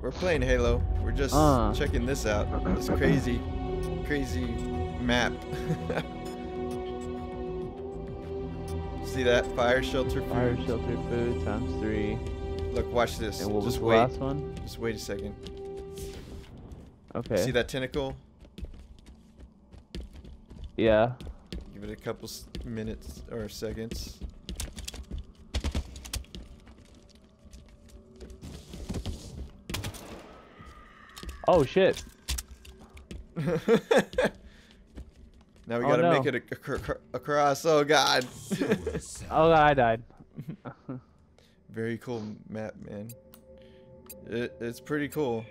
We're playing Halo. We're just checking this out. This crazy, crazy map. See that? Fire, shelter, food. Fire, shelter, food ×3. Look, watch this. And what was the last one? Just wait a second. Okay. See that tentacle? Yeah. Give it a couple minutes or seconds. Oh shit! Now we gotta make it across. Oh god! Oh, I died. Very cool map, man. It's pretty cool.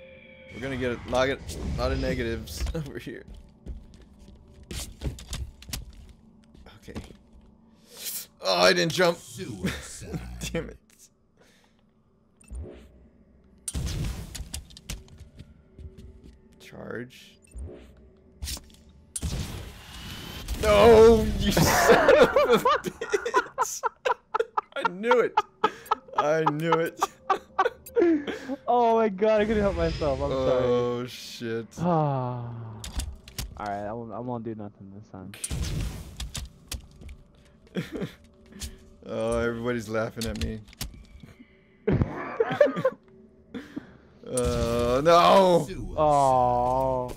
We're gonna get a lot of negatives over here. Okay. Oh, I didn't jump. Damn it. Charge. No, you son of a bitch. I knew it. I knew it. Oh my god, I couldn't help myself. I'm sorry. Oh shit. Alright, I won't do nothing this time. Oh, everybody's laughing at me. No! Oh.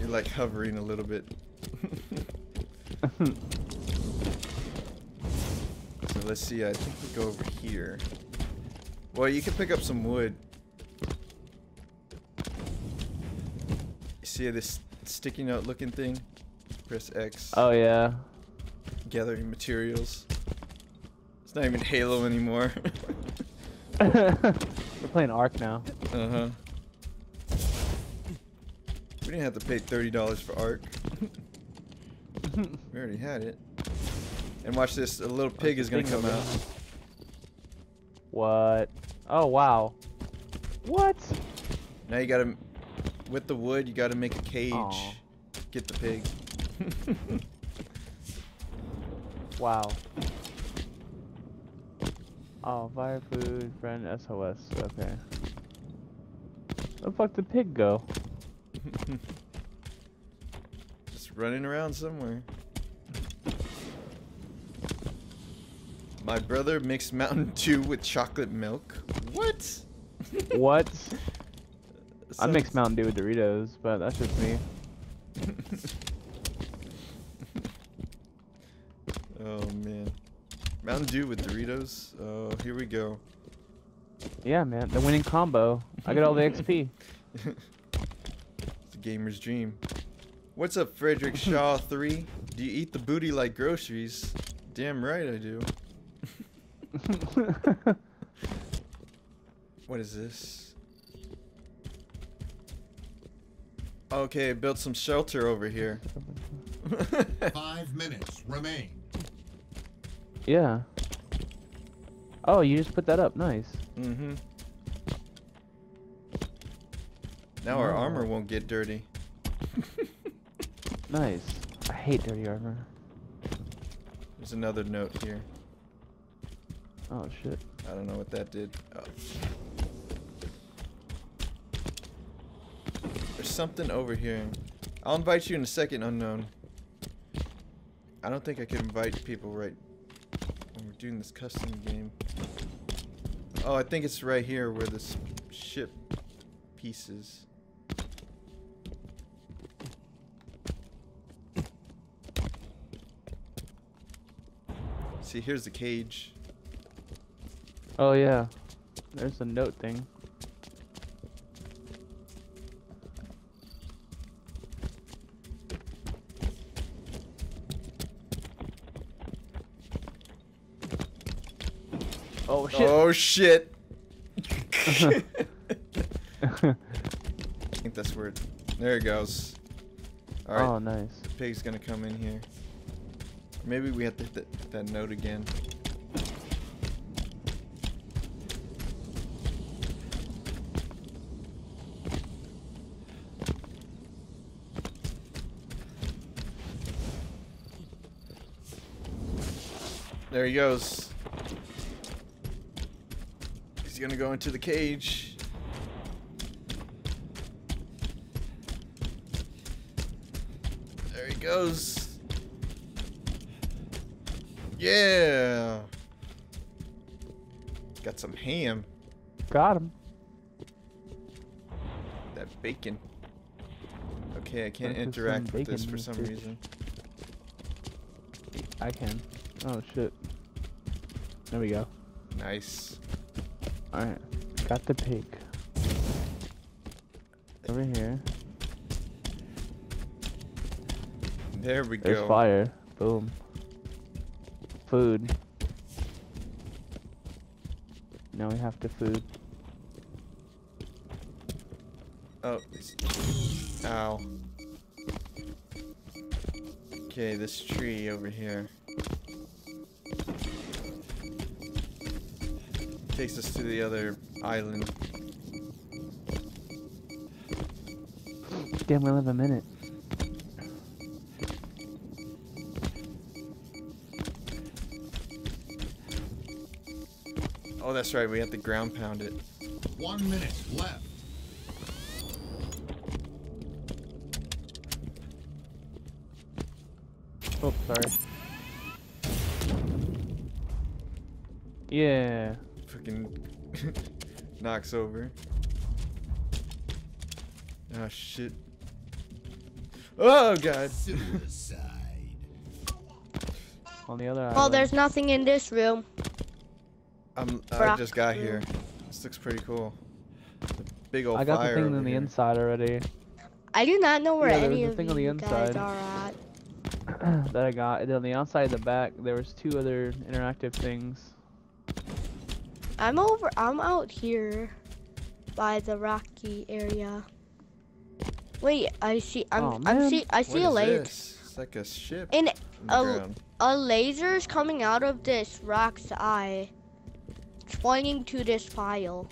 You're like hovering a little bit. So let's see, I think we go over here. Well, you can pick up some wood. You see this sticking out looking thing? Press X. Oh yeah. Gathering materials. It's not even Halo anymore. We're playing Ark now. Uh-huh. We didn't have to pay $30 for Ark. We already had it. And watch this, a little pig is gonna come out. What? Oh wow. What? Now you gotta, with the wood, you gotta make a cage. Aww. Get the pig. Wow. Oh, fire, food, friend, SOS. Okay. Where the fuck did the pig go? Just running around somewhere. My brother mixed Mountain Dew with chocolate milk. What? What? I mixed Mountain Dew with Doritos, but that's just me. Oh man, Mountain Dew with Doritos. Oh, here we go. Yeah, man, the winning combo. I got all the XP. It's a gamer's dream. What's up, Frederick Shaw 3? Do you eat the booty like groceries? Damn right I do. What is this? Okay, built some shelter over here. 5 minutes remain. Yeah. Oh, you just put that up. Nice. Mm-hmm. Now our armor won't get dirty. Nice. I hate dirty armor. There's another note here. Oh, shit. I don't know what that did. Oh. There's something over here. I'll invite you in a second, unknown. I don't think I can invite people right when we're doing this custom game. Oh, I think it's right here where this ship pieces. See, here's the cage. Oh yeah, there's the note thing. Oh shit! Oh shit! I think that's weird. There it goes. All right. Oh nice. The pig's gonna come in here. Maybe we have to hit that note again. There he goes. He's gonna go into the cage. There he goes. Yeah. Got some ham. Got him. That bacon. Okay, I can't interact with this for some reason. I can. Oh shit. There we go. Nice. Alright. Got the pig. Over here. There we go. There's fire. Boom. Food. Now we have to food. Oh. Ow. Okay, this tree over here takes us to the other island. Damn, we'll have a minute. Oh, that's right, we have to ground pound it. 1 minute left. Oh, sorry. Yeah. Fucking knocks over. Ah, shit. Oh, God. On the other island. There's nothing in this room. I just got here. This looks pretty cool. The big old fire. I got the thing on the inside already. I do not know where any of you guys are at. That I got, and on the outside of the back there was two other interactive things. I'm out here by the rocky area. Wait, I see a lake. It's like a ship. And a laser is coming out of this rock's eye. It's pointing to this pile.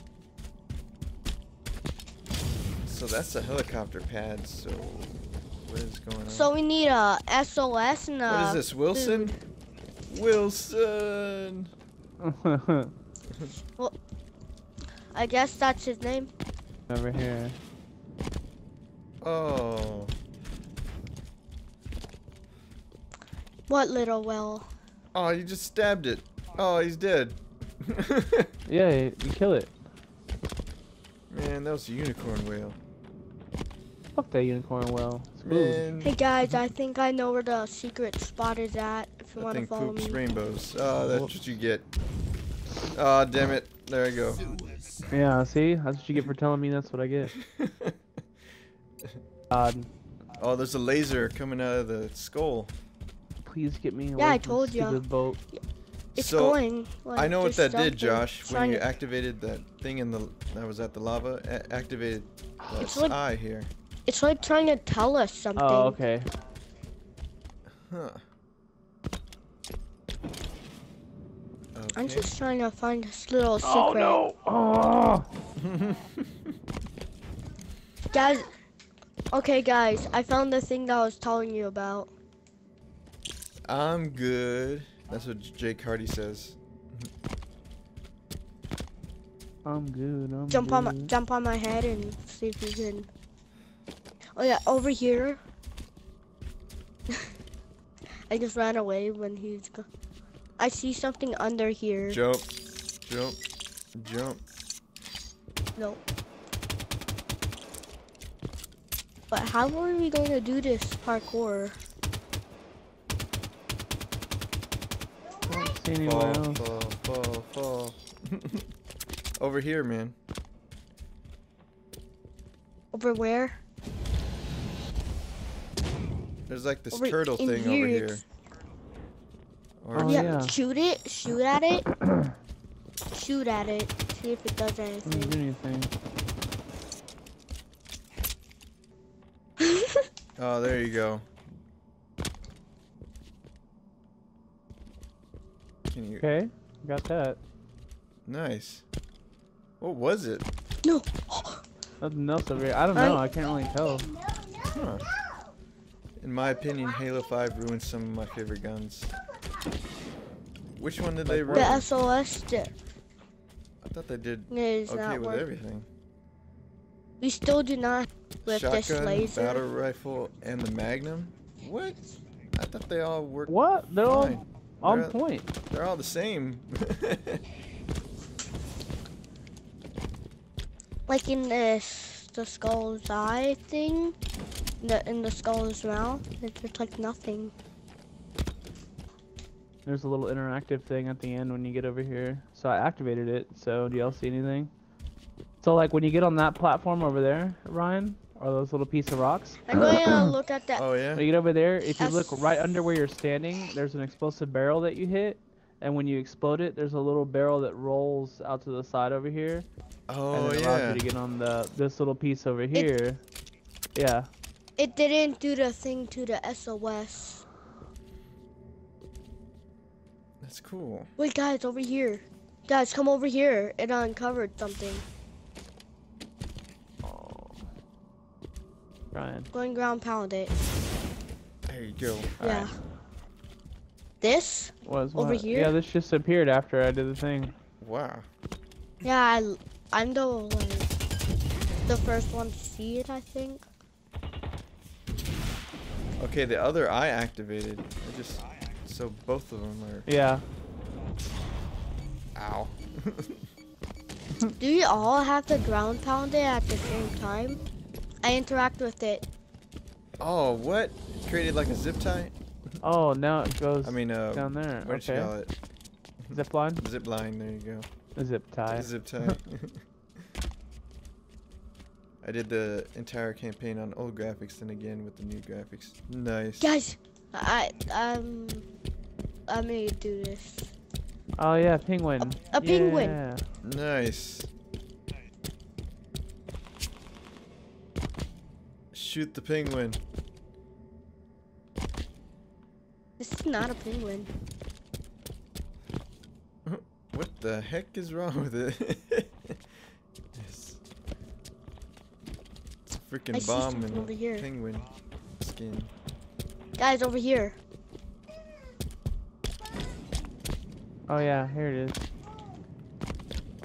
So that's the helicopter pad, so what is going on? So we need a SOS and a... What is this, Wilson? Dude. Wilson! Well, I guess that's his name. Over here. Oh. What little Will? Oh, you just stabbed it. Oh, he's dead. Yeah, you kill it. Man, that was a unicorn whale. Fuck that unicorn well. Hey guys, I think I know where the secret spot is at. If you want to follow me. Rainbows. Oh, that's what you get. Ah, damn it. There you go. Yeah, see, that's what you get for telling me that's what I get. Oh, there's a laser coming out of the skull. Please get me. Yeah, I told you. Boat. It's so going. Like, I know what that did, Josh. When you activated that thing in the that was at the lava, activated the eye here. It's like trying to tell us something. Oh, okay. Huh. Okay. I'm just trying to find this little secret. Oh, no. Oh. Guys. Okay, guys. I found the thing that I was telling you about. I'm good. That's what Jake Cardy says. I'm good. I'm good. Jump on my head and see if you can... Oh yeah, over here. I just ran away when he's gone. I see something under here. Jump, jump, jump. No. But how are we going to do this parkour? Fall. Over here, man. Over where? There's like this turtle thing over here. Oh, yeah, shoot at it. Shoot at it. See if it does anything. Oh, there you go. Can you... Okay, got that. Nice. What was it? No. Nothing else over here. I don't know. I can't really tell. Huh. In my opinion, Halo 5 ruined some of my favorite guns. Which one did they run? The SOS dip. I thought they did okay with everything. We still do not lift this laser. Shotgun, battle rifle, and the Magnum? What? I thought they all worked. What? They're all on point. They're all the same. Like in this, the skull's eye thing, in the skull's mouth, it's just like nothing. There's a little interactive thing at the end when you get over here. So I activated it, so do y'all see anything? So like when you get on that platform over there, Ryan, or those little piece of rocks. I'm going to look at that. Oh yeah? When you get over there, if you look right under where you're standing, there's an explosive barrel that you hit. And when you explode it, there's a little barrel that rolls out to the side over here. Oh yeah. And it allows you to get on this little piece over here. Yeah. It didn't do the thing to the SOS. That's cool. Wait, guys, over here. Guys, come over here. It uncovered something. Oh. Ryan. Go and ground pound it. There you go. Yeah. Right. This? Over here? Yeah, this just appeared after I did the thing. Wow. Yeah, I'm the, the first one to see it, I think. Okay, the other I activated. I just... So both of them are... Yeah. Ow. Do you all have to ground pound it at the same time? I interact with it. Oh, what? It created like a zip tie? Oh, now it goes down there. What did you call it? Zip line? Zip line, there you go. A zip tie. A zip tie. I did the entire campaign on old graphics and again with the new graphics. Nice. Guys! I'm gonna do this. Oh yeah, penguin. A penguin. Yeah. Nice. Shoot the penguin. This is not a penguin. What the heck is wrong with it? It's a freaking bomb and a penguin skin. Guys, over here. Oh yeah, here it is.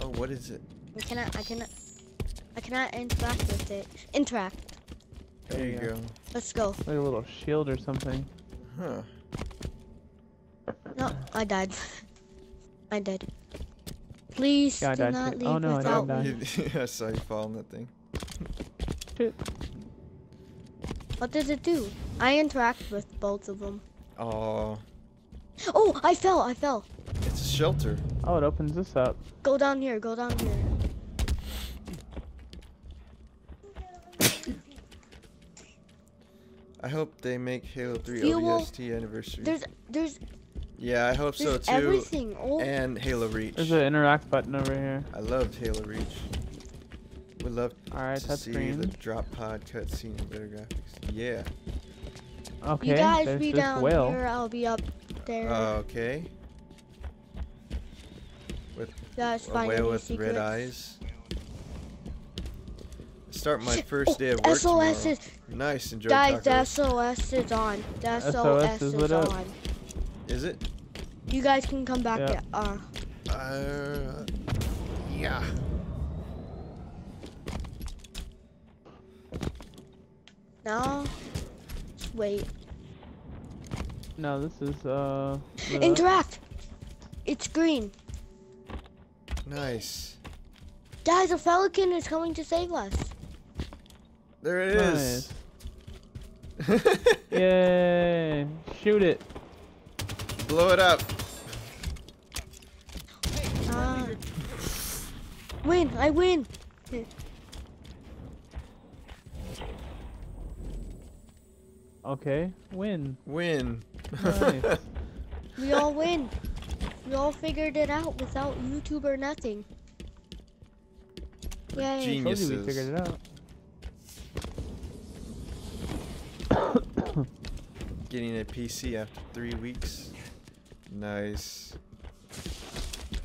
Oh, what is it? I cannot interact with it. Interact. There you go. Let's go. Like a little shield or something. Huh. No, I died. I died. Please do not leave without me. I saw you fall on that thing. Dude. What does it do? I interact with both of them. Oh. Oh, I fell, I fell. It's a shelter. Oh, it opens this up. Go down here, go down here. I hope they make Halo 3 ODST anniversary. There's... Yeah, I hope so too. Everything. And Halo Reach. There's an interact button over here. I loved Halo Reach. Would love to see the drop pod cutscene and better graphics. Yeah. Okay. You guys be down here. I'll be up there. Okay. With a whale with red eyes. Start my first day of work tomorrow. SOS is nice. Enjoy. Guys, the SOS is on. The SOS is lit up. Is it? You guys can come back. Yeah. Yeah. No. Wait. No, this is interact. It's green. Nice. Guys, a pelican is coming to save us. There it is. Nice. Yay! Shoot it. Blow it up. Win! I win. Okay, win. Win. Nice. We all win. We all figured it out without YouTube or nothing. Yay. Geniuses. We figured it out. Getting a PC after 3 weeks. Nice.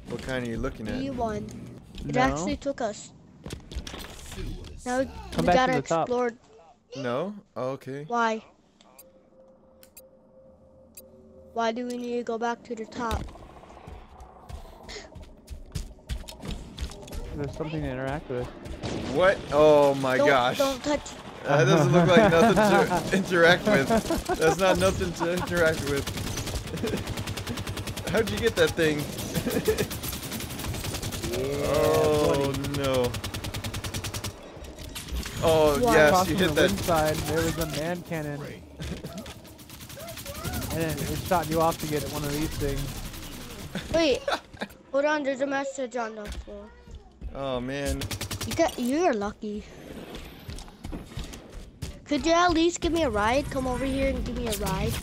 What kind are you looking at? We won. It actually took us. Now we gotta explore. No? Oh, okay. Why? Why do we need to go back to the top? There's something to interact with. What? Oh my gosh. Don't touch. That doesn't look like nothing to interact with. That's not nothing to interact with. How'd you get that thing? Oh no. Oh yes, you hit that. Inside there was a man cannon. And then it shot you off to get one of these things. Wait. Hold on, there's a message on the floor. Oh man. You're lucky. Could you at least give me a ride? Come over here and give me a ride.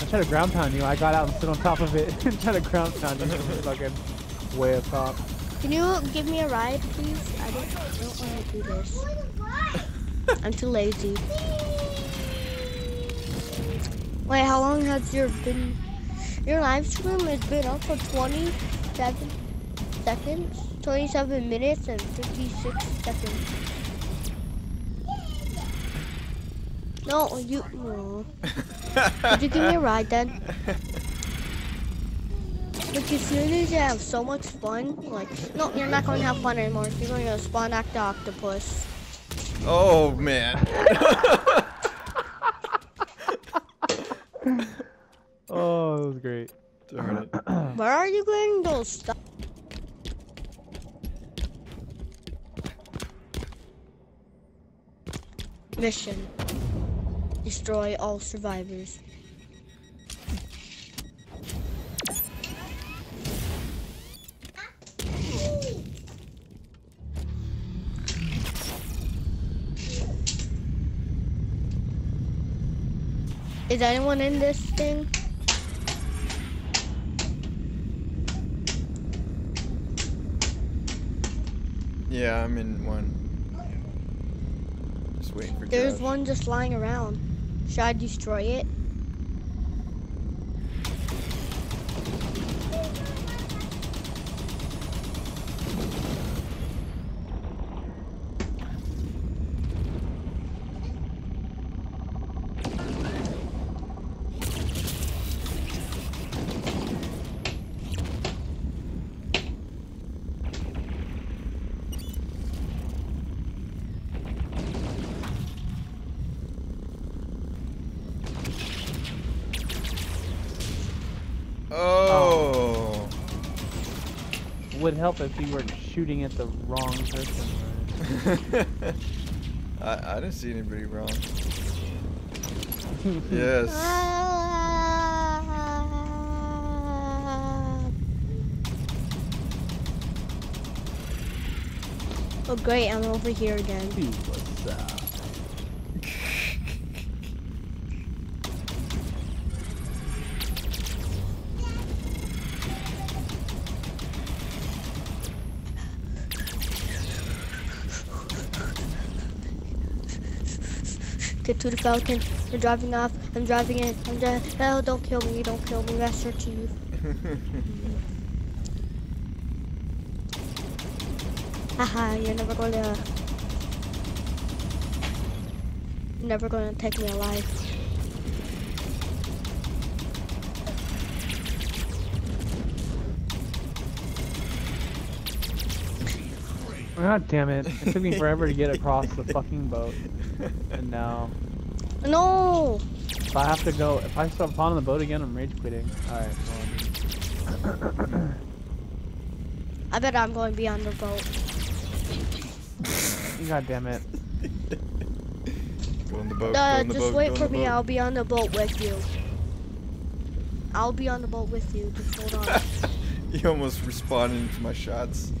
I tried to ground pound you. I got out and stood on top of it and tried to ground pound you. Fucking way up top. Can you give me a ride, please? I don't want to do this. I'm too lazy. Wait, how long has your live stream has been up for 27 seconds, 27 minutes, and 56 seconds. No, you. No. Could you give me a ride then? Like as soon as you have so much fun, like no, you're not going to have fun anymore. You're going to spawn back the octopus. Oh man. Oh, that was great. Darn it. Where are you getting those stuff? Mission. Destroy all survivors. Is anyone in this thing? Yeah, I'm in one. Just waiting for. There's one just lying around. Should I destroy it? Would help if you were shooting at the wrong person. Right? I didn't see anybody wrong. Yes. Oh great, I'm over here again. What's up? Get to the Falcon. You're driving off. I'm driving in. I'm dead. Oh, don't kill me. Don't kill me. That's your teeth. Haha, you're never gonna. You're never gonna take me alive. God damn it. It took me forever to get across the fucking boat. And now. No! If I have to go. If I start on the boat again, I'm rage quitting. Alright, I bet I'm going to be on the boat. God damn it. Go on the boat. Just wait for me. I'll be on the boat with you. Just hold on. You almost responded to my shots.